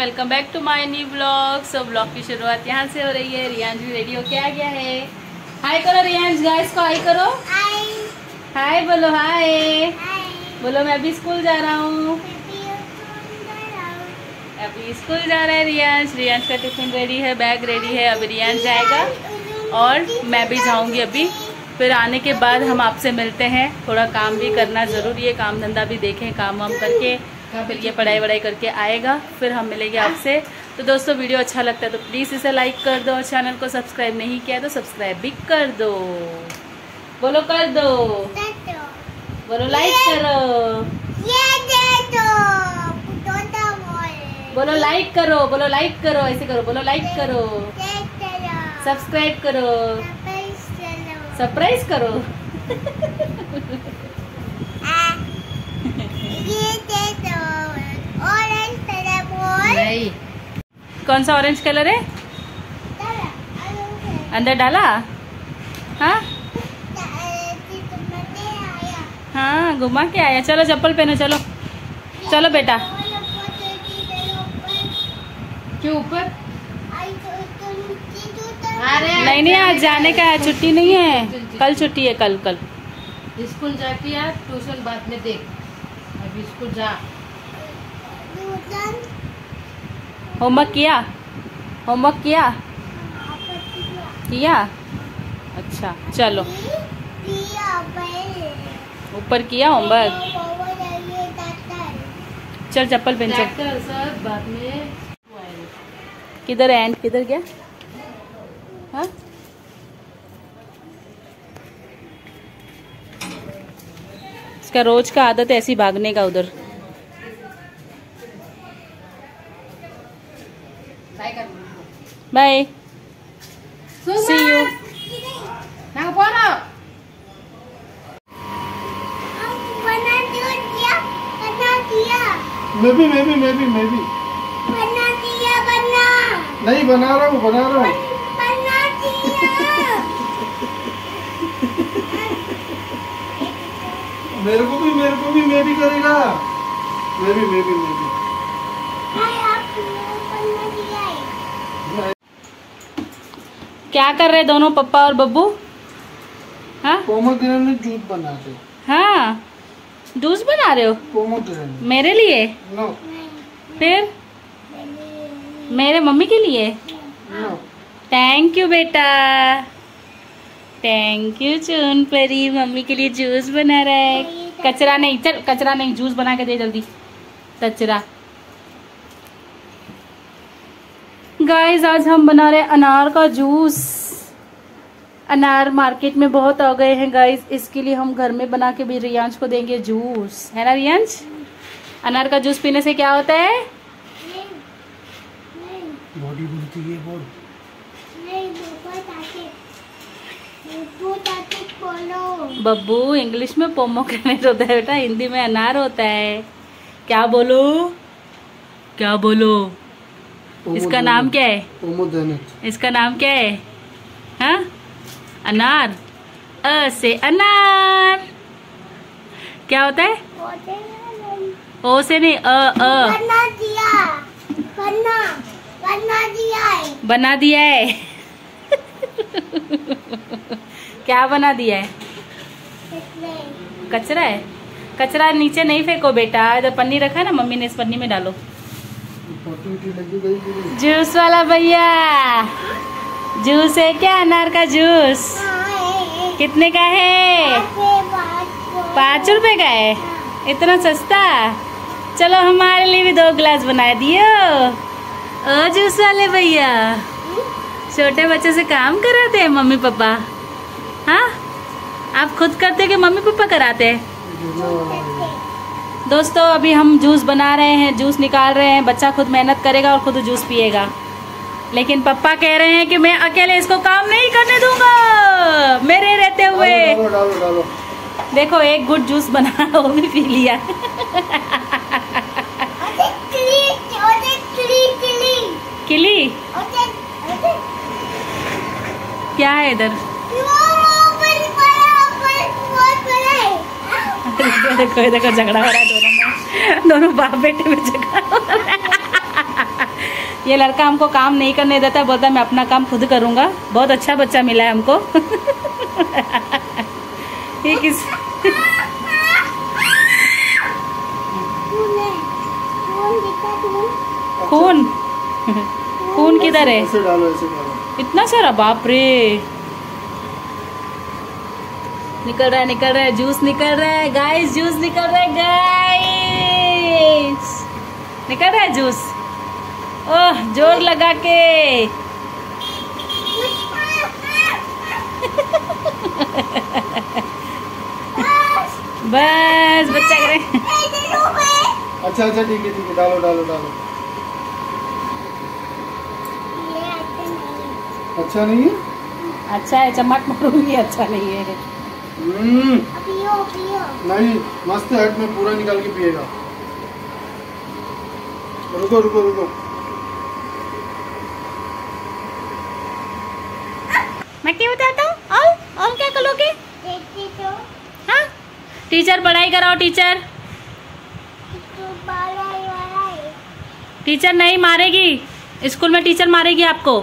Welcome back to my new blog. So blog की शुरुआत यहाँ से हो रही है। रियांश भी रेडी होके आ गया है। हाय करो रियांश, गाइस को हाय करो। हाय हाय बोलो, हाय बोलो। मैं अभी स्कूल जा रहा हूँ, अभी स्कूल जा रहा है रियांश। रियांश का टिफिन रेडी है, बैग रेडी है। अभी रियांश जाएगा और मैं भी जाऊँगी। अभी फिर आने के बाद हम आपसे मिलते हैं। थोड़ा काम भी करना ज़रूरी है, काम धंधा भी देखें, काम वाम करके फिर ये पढ़ाई वढ़ाई करके आएगा, फिर हम मिलेंगे आपसे। तो दोस्तों वीडियो अच्छा लगता है तो प्लीज़ इसे लाइक कर दो और चैनल को सब्सक्राइब नहीं किया है तो सब्सक्राइब भी कर दो। बोलो कर दो, बोलो लाइक करो, ये दे दो, बोलो लाइक करो, बोलो लाइक करो, ऐसे करो, बोलो लाइक करो, सब्सक्राइब करो, सरप्राइज करो। नहीं, कौन सा ऑरेंज कलर है? अंदर डाला? हाँ हाँ, घुमा के आया। चलो चप्पल पहनो, चलो चलो बेटा। क्यों ऊपर? नहीं नहीं, आज जाने का है, छुट्टी नहीं है, कल छुट्टी है। कल कल स्कूल जाके यार, ट्यूशन बाद में देख, अभी स्कूल जा। होमवर्क किया? होमवर्क किया? किया? अच्छा चलो, ऊपर किया होमवर्क। चल चप्पल पहन, चल बाद में। किधर है एंड, किधर गया? हाँ इसका रोज का आदत है ऐसी भागने का उधर। Bye, see you. मैं भी बना दिया, बना नहीं, बना रहा हूँ मेरे को भी करेगा। मैं भी क्या कर रहे दोनों, पप्पा और बब्बू? हाँ पोमेग्रेनेट जूस बना रहे। हाँ जूस बना रहे हो पोमेग्रेनेट? मेरे लिए? नो। फिर मेरे मम्मी के लिए? नो। थैंक यू बेटा, थैंक यू। चुन परी मम्मी के लिए जूस बना रहा है। कचरा नहीं, चल कचरा नहीं, जूस बना के दे जल्दी। कचरा गाइस, आज हम बना रहे हैं अनार का जूस। अनार मार्केट में बहुत आ गए हैं गाइस, इसके लिए हम घर में बना के भी रियांश को देंगे जूस, है ना रियांश? अनार का जूस पीने से क्या होता है? बॉडी बनती है, बॉडी। बब्बू इंग्लिश में पोमेग्रेनेट होता है बेटा, हिंदी में अनार होता है। क्या बोलो, क्या बोलो? इसका नाम क्या है? पोमेग्रेनेट। इसका नाम क्या है? हाँ अनार। अ से अनार क्या होता है? ओ से नहीं, अ। बना दिया, बना दिया है। क्या बना दिया है? कचरा है। कचरा नीचे नहीं फेंको बेटा, इधर पन्नी रखा है ना मम्मी ने, इस पन्नी में डालो। जूस वाला भैया, जूस है क्या? अनार का जूस कितने का है? 5 रुपए का है, इतना सस्ता। चलो हमारे लिए भी 2 गिलास बना दियो। ओ जूस वाले भैया, छोटे बच्चे से काम कराते हैं मम्मी पापा। हाँ आप खुद करते कि मम्मी पापा कराते हैं? दोस्तों अभी हम जूस बना रहे हैं, जूस निकाल रहे हैं। बच्चा खुद मेहनत करेगा और खुद जूस पिएगा, लेकिन पापा कह रहे हैं कि मैं अकेले इसको काम नहीं करने दूंगा मेरे रहते हुए। डालो। देखो एक गुट जूस बना, वो भी पी लिया। किली क्या है इधर? देखो झगड़ा हो रहा है दोनों में, दोनों बाप बेटे में झगड़ा हो रहा है। ये लड़का हमको काम नहीं करने देता, बोलता मैं अपना काम खुद करूँगा। बहुत अच्छा बच्चा मिला है हमको। ये किस खून खून किधर है? इतना सारा, बाप रे, निकल रहा है, निकल रहा है, जूस निकल रहा है गाइस, जूस निकल रहा है गाइस, निकल रहा है जूस। ओह, जोर लगा के। बस बच्चा करे। अच्छा अच्छा ठीक है ठीक है, डालो डालो डालो। अच्छा नहीं है, अच्छा है, चम्मच मारूंगी, अच्छा नहीं है। पियो पियो। नहीं, मस्त है, मैं पूरा निकाल के पिएगा। रुको रुको रुको, मैं क्या बताता हूँ? आओ आओ, क्या करोगे? तो हाँ, टीचर पढ़ाई कराओ, टीचर टीचर नहीं मारेगी स्कूल में, टीचर मारेगी आपको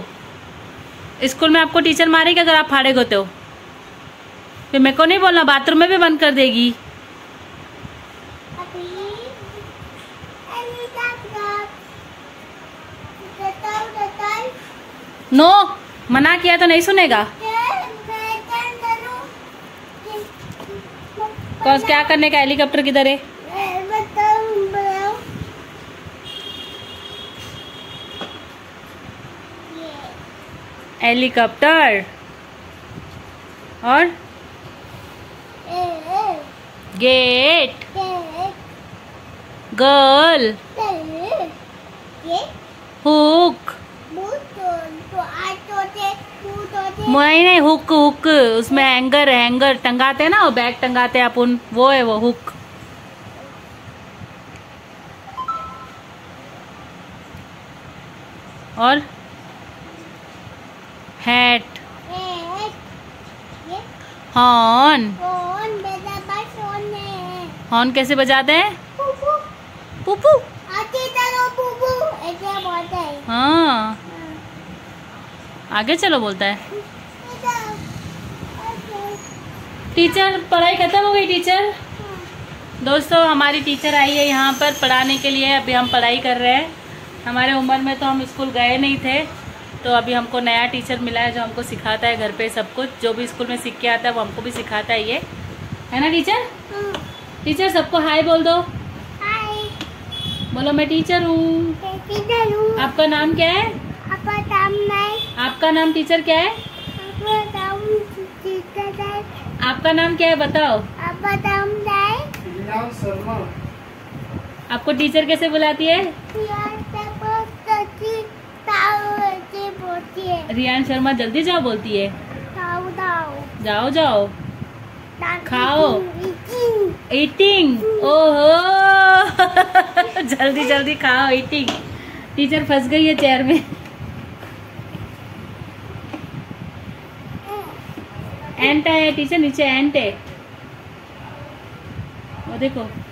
स्कूल में, आपको टीचर मारेगी अगर आप फाड़े होते हो। फिर मेरे को नहीं बोलना, बाथरूम में भी बंद कर देगी। नो, मना किया तो नहीं सुनेगा। तो क्या करने का? हेलीकॉप्टर किधर है? हेलीकॉप्टर और गेट गर्ल हुक, नहीं नहीं, हुक हुक, उसमें हैंगर हैंगर टंगाते हैं ना, वो बैग टंगाते हैं अपन, वो है वो हुक। और हैट हॉर्न, हॉर्न कैसे बजाते हैं? पुपू, हाँ आगे चलो बोलता है। टीचर पढ़ाई खत्म हो गई टीचर। दोस्तों, हमारी टीचर आई है यहाँ पर पढ़ाने के लिए। अभी हम पढ़ाई कर रहे हैं, हमारे उम्र में तो हम स्कूल गए नहीं थे, तो अभी हमको नया टीचर मिला है जो हमको सिखाता है घर पे सब कुछ, जो भी स्कूल में सीख के आता है वो हमको भी सिखाता है। ये है ना टीचर? टीचर सबको हाय बोल दो। हाय बोलो, मैं टीचर हूँ। आपका नाम क्या है? आपका नाम टीचर क्या है? आपका नाम क्या है बताओ? शर्मा। आपको टीचर कैसे बुलाती है? रियान शर्मा, जल्दी जाओ बोलती है, जाओ जाओ खाओ, ईटिंग। ओहो, जल्दी जल्दी खाओ, ईटिंग। टीचर फंस गई है चेयर में। एंट है टीचर, नीचे एंट है, वो देखो।